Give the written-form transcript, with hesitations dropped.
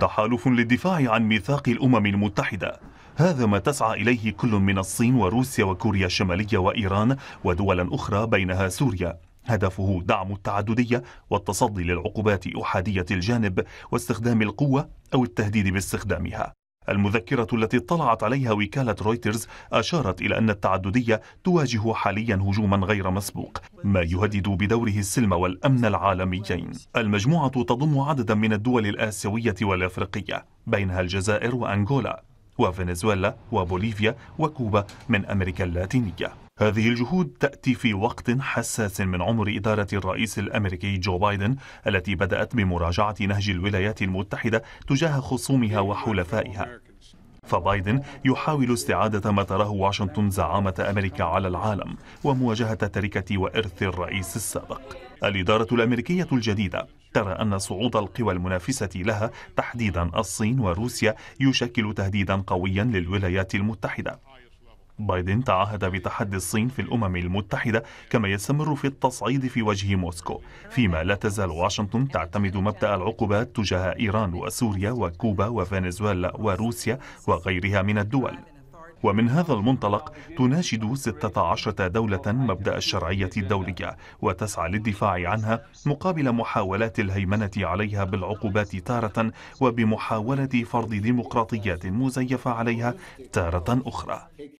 تحالف للدفاع عن ميثاق الأمم المتحدة، هذا ما تسعى إليه كل من الصين وروسيا وكوريا الشمالية وإيران ودولا أخرى بينها سوريا. هدفه دعم التعددية والتصدي للعقوبات أحادية الجانب واستخدام القوة أو التهديد باستخدامها. المذكرة التي اطلعت عليها وكالة رويترز أشارت إلى أن التعددية تواجه حاليا هجوما غير مسبوق، ما يهدد بدوره السلم والأمن العالميين. المجموعة تضم عددا من الدول الآسيوية والأفريقية، بينها الجزائر وأنغولا وفنزويلا وبوليفيا وكوبا من أمريكا اللاتينية. هذه الجهود تأتي في وقت حساس من عمر إدارة الرئيس الأمريكي جو بايدن، التي بدأت بمراجعة نهج الولايات المتحدة تجاه خصومها وحلفائها. فبايدن يحاول استعادة ما تراه واشنطن زعامة أمريكا على العالم ومواجهة تركة وإرث الرئيس السابق. الإدارة الأمريكية الجديدة ترى أن صعود القوى المنافسة لها تحديدا الصين وروسيا يشكل تهديدا قويا للولايات المتحدة. بايدن تعهد بتحدي الصين في الأمم المتحدة، كما يستمر في التصعيد في وجه موسكو، فيما لا تزال واشنطن تعتمد مبدأ العقوبات تجاه إيران وسوريا وكوبا وفنزويلا وروسيا وغيرها من الدول. ومن هذا المنطلق تناشد 16 دولة مبدأ الشرعية الدولية وتسعى للدفاع عنها مقابل محاولات الهيمنة عليها بالعقوبات تارة، وبمحاولة فرض ديمقراطيات مزيفة عليها تارة أخرى.